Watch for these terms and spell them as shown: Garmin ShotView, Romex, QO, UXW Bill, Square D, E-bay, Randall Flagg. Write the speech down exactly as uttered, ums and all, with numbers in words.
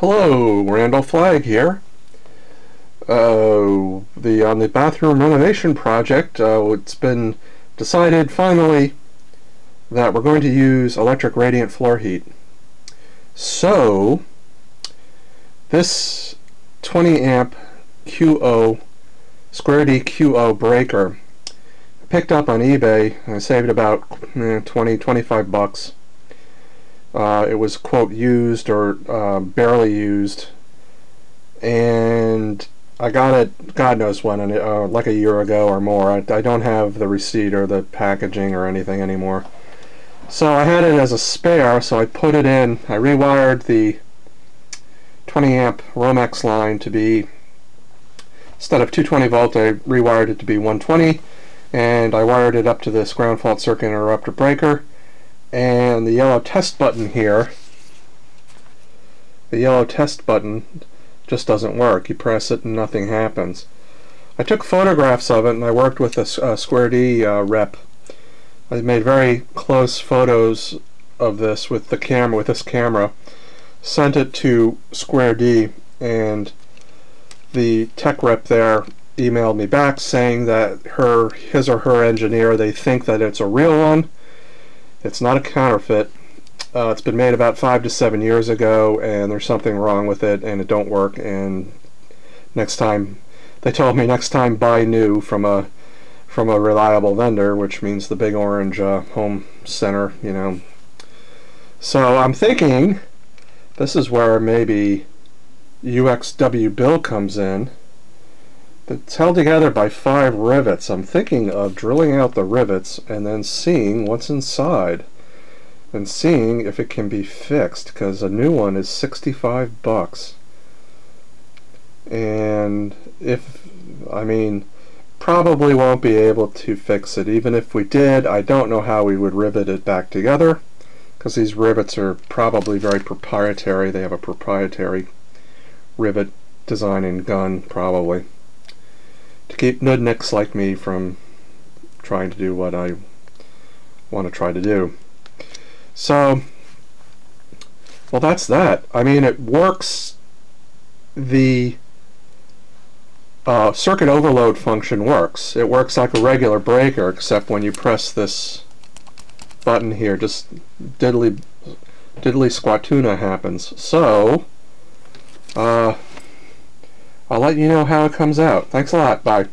Hello, Randall Flagg here. Uh, the on the bathroom renovation project, uh, it's been decided finally that we're going to use electric radiant floor heat. So this twenty amp Q O Square D Q O breaker I picked up on eBay, and I saved about eh, twenty, twenty-five bucks. Uh, it was, quote, used or uh, barely used, and I got it God knows when, uh, like a year ago or more. I, I don't have the receipt or the packaging or anything anymore, so I had it as a spare, so I put it in. I rewired the twenty amp Romex line to be, instead of two twenty volt, I rewired it to be one twenty, and I wired it up to this ground fault circuit interrupter breaker. And the yellow test button here, the yellow test button just doesn't work. You press it and nothing happens. I took photographs of it, and I worked with a uh, Square D uh, rep. I made very close photos of this with the camera, with this camera, sent it to Square D, and the tech rep there emailed me back saying that her, his or her engineer, they think that it's a real one. It's not a counterfeit. Uh, it's been made about five to seven years ago, and there's something wrong with it, and it don't work. And next time, they told me next time buy new from a from a reliable vendor, which means the big orange uh, home center, you know. So I'm thinking this is where maybe U X W Bill comes in. It's held together by five rivets. I'm thinking of drilling out the rivets and then seeing what's inside and seeing if it can be fixed, because a new one is sixty-five bucks. And if, I mean, probably won't be able to fix it. Even if we did, I don't know how we would rivet it back together, because these rivets are probably very proprietary. They have a proprietary rivet design and gun, probably, to keep nudniks like me from trying to do what I want to try to do. So, well, that's that. I mean, it works. The uh, circuit overload function works. It works like a regular breaker, except when you press this button here, just diddly, diddly squatuna happens. So, uh... I'll let you know how it comes out. Thanks a lot. Bye.